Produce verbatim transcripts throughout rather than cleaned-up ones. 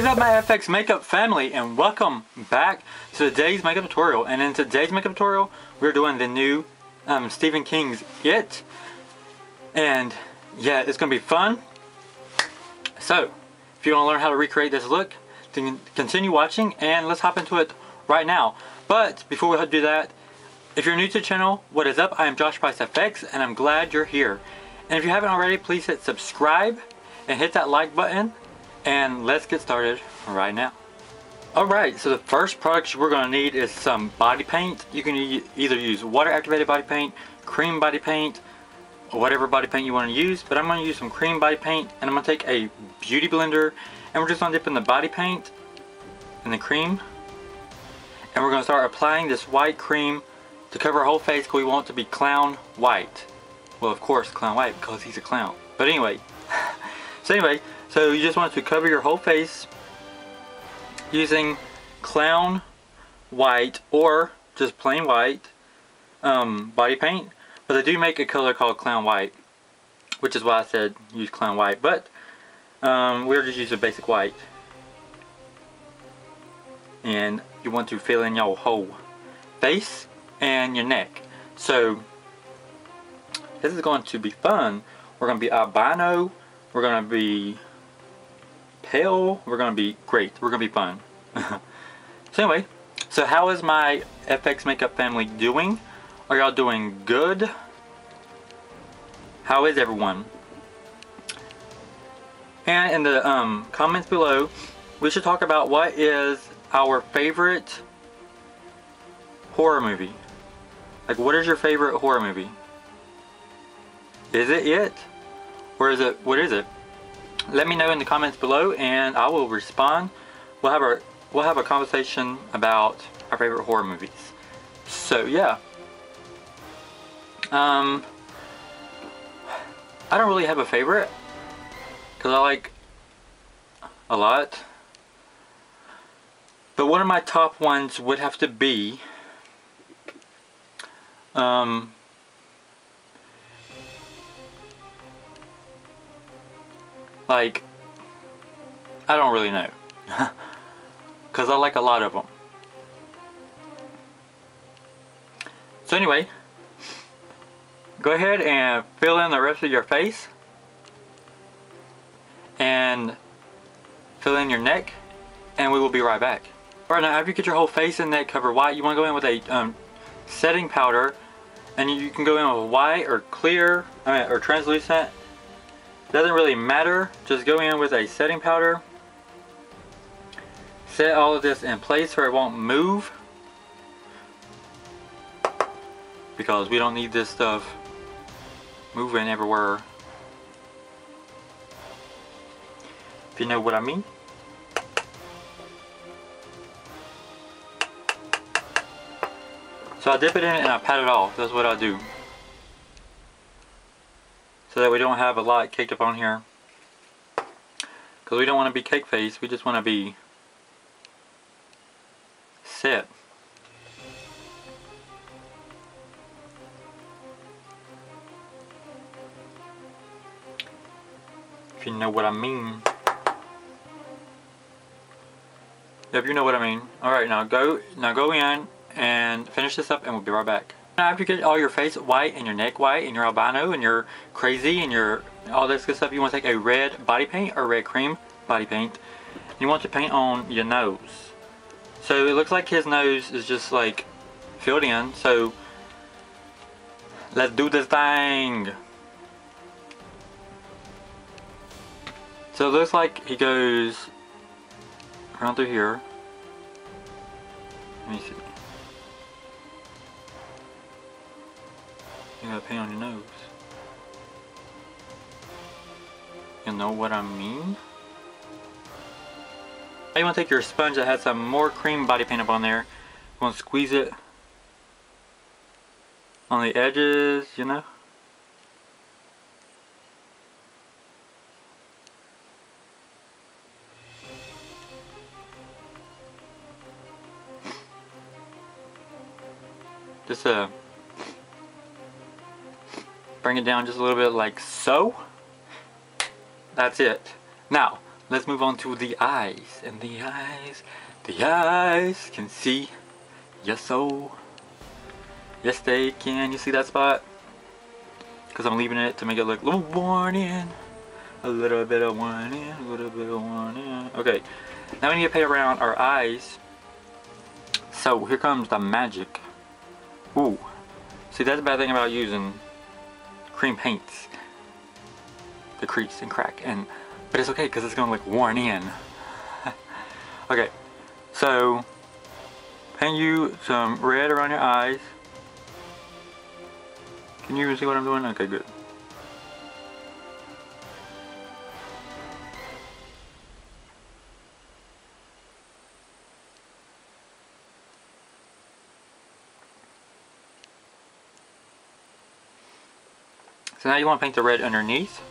What is up, my F X makeup family, and welcome back to today's makeup tutorial. And in today's makeup tutorial, we're doing the new um, Stephen King's It. And yeah, it's going to be fun. So, if you want to learn how to recreate this look, then continue watching and let's hop into it right now. But before we do that, if you're new to the channel, what is up? I am Josh Price F X and I'm glad you're here. And if you haven't already, please hit subscribe and hit that like button. And let's get started right now. Alright, so the first products we're going to need is some body paint. You can e either use water activated body paint, cream body paint, or whatever body paint you want to use. But I'm going to use some cream body paint, and I'm going to take a beauty blender, and we're just going to dip in the body paint and the cream. And we're going to start applying this white cream to cover our whole face because we want it to be clown white. Well, of course, clown white because he's a clown. But anyway, so anyway, So you just want to cover your whole face using clown white or just plain white um, body paint. But they do make a color called clown white, which is why I said use clown white. But um, we're just using basic white. And you want to fill in your whole face and your neck. So this is going to be fun. We're going to be albino. We're going to be pale, we're gonna be great, we're gonna be fun. So anyway, so how is my F X makeup family doing? Are y'all doing good? How is everyone? And in the um, comments below, we should talk about what is our favorite horror movie. Like, what is your favorite horror movie? Is it it? Or is it, what is it? Let me know in the comments below and I will respond. We'll have our we'll have a conversation about our favorite horror movies. So yeah. Um I don't really have a favorite because I like a lot. But one of my top ones would have to be um like, I don't really know. Because I like a lot of them. So anyway, go ahead and fill in the rest of your face. And fill in your neck. And we will be right back. Alright, now after you get your whole face and neck covered white, you want to go in with a um, setting powder. And you can go in with white or clear, I mean, or translucent. Doesn't really matter, just go in with a setting powder, set all of this in place where it won't move, because we don't need this stuff moving everywhere, if you know what I mean. So I dip it in and I pat it off, that's what I do. So that we don't have a lot caked up on here. Because we don't want to be cake face, we just want to be set. If you know what I mean. Yep, you know what I mean. Alright, now go now go in and finish this up and we'll be right back. After you get all your face white and your neck white and your albino and your crazy and your all this good stuff, you want to take a red body paint or red cream body paint. You want to paint on your nose. So it looks like his nose is just like filled in. So let's do this thing. So it looks like he goes around through here. Let me see. You gotta paint on your nose. You know what I mean? Now you want to take your sponge that has some more cream body paint up on there. You want to squeeze it on the edges, you know? Just a... Uh, Bring it down just a little bit like so. That's it. Now, Let's move on to the eyes. And the eyes, the eyes can see. Yes, so. Yes, they can. You see that spot? Because I'm leaving it to make it look a little worn in. A little bit of worn in, a little bit of worn in. Okay, now we need to paint around our eyes. So here comes the magic. Ooh. See, that's the bad thing about using cream paints. The crease and crack. and But it's okay because it's going to look worn in. Okay, so paint you some red around your eyes. Can you even see what I'm doing? Okay, good. So now you want to paint the red underneath.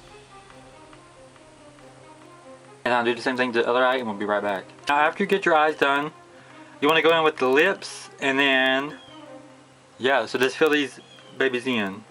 And I'll do the same thing to the other eye and we'll be right back. Now after you get your eyes done, you want to go in with the lips and then, yeah, so just fill these babies in.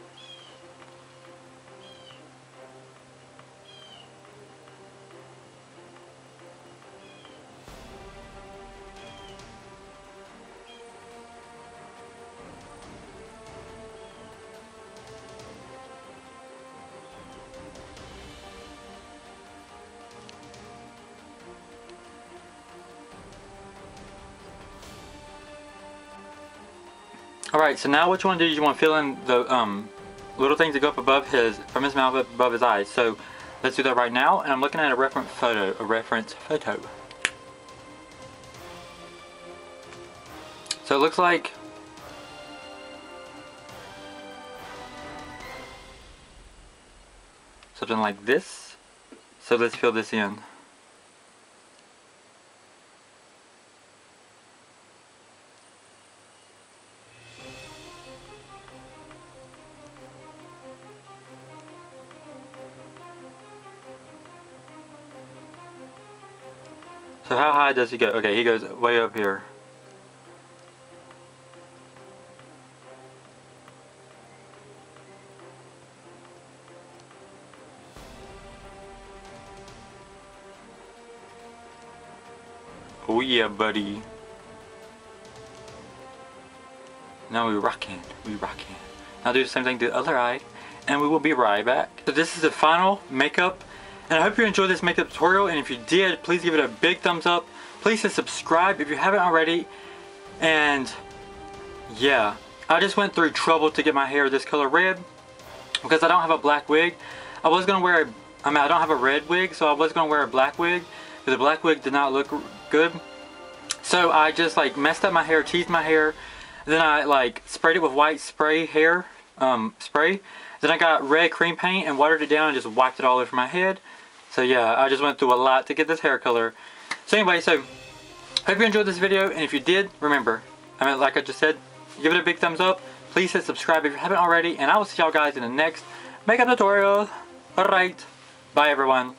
Alright, so now what you want to do is you want to fill in the um, little things that go up above his, from his mouth up above his eyes. So let's do that right now, and I'm looking at a reference photo, a reference photo. So it looks like, something like this. So let's fill this in. So how high does he go? Okay, he goes way up here. Oh yeah, buddy. Now we rockin', we rockin'. Now do the same thing to the other eye, and we will be right back. So this is the final makeup. And I hope you enjoyed this makeup tutorial, and if you did, please give it a big thumbs up. Please hit subscribe if you haven't already. And yeah, I just went through trouble to get my hair this color red because I don't have a black wig. I was gonna wear a, I mean I don't have a red wig, so I was gonna wear a black wig, but the black wig did not look good. So I just like messed up my hair, teased my hair, then I like sprayed it with white spray hair um, spray. Then I got red cream paint and watered it down and just wiped it all over my head. So yeah, I just went through a lot to get this hair color. So anyway, so hope you enjoyed this video, and if you did, remember, I mean, like I just said, give it a big thumbs up. Please hit subscribe if you haven't already, and I will see y'all guys in the next makeup tutorial. Alright, bye everyone.